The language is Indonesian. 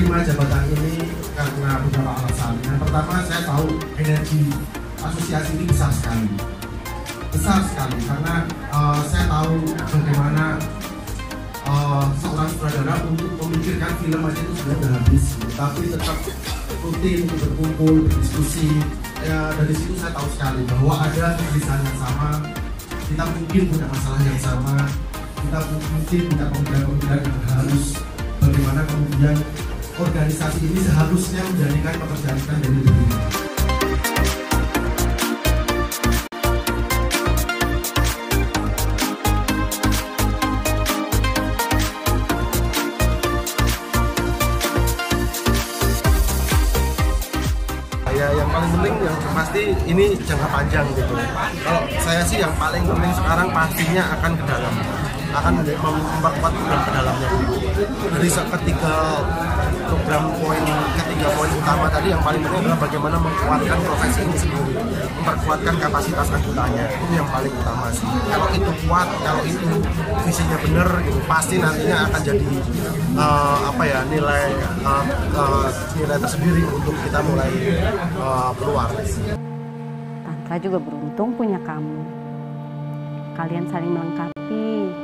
terima jabatan ini karena beberapa alasan. Yang pertama, saya tahu energi asosiasi ini besar sekali karena saya tahu bagaimana seorang sutradara untuk memikirkan film aja itu sudah habis, tapi tetap rutin untuk berkumpul, berdiskusi. Dari situ saya tahu sekali bahwa ada kegelisahan yang sama, kita mungkin punya masalah yang sama, kita mungkin punya pemikiran-pemikiran yang harus bagaimana kemudian organisasi ini seharusnya menjadikan pekerjaan kita dari dunia. Yang paling penting yang pasti ini jangka panjang gitu. Kalau saya sih yang paling penting sekarang pastinya akan ke dalam, akan memperkuat program ke dalamnya. Dari ketiga poin utama tadi, yang paling penting adalah bagaimana menguatkan profesi ini sendiri, memperkuatkan kapasitas anggotanya, itu yang paling utama sih. Kalau itu kuat, kalau itu visinya benar, gitu, pasti nantinya akan jadi nilai tersendiri untuk kita mulai keluar. Raka juga beruntung punya kamu. Kalian saling melengkapi.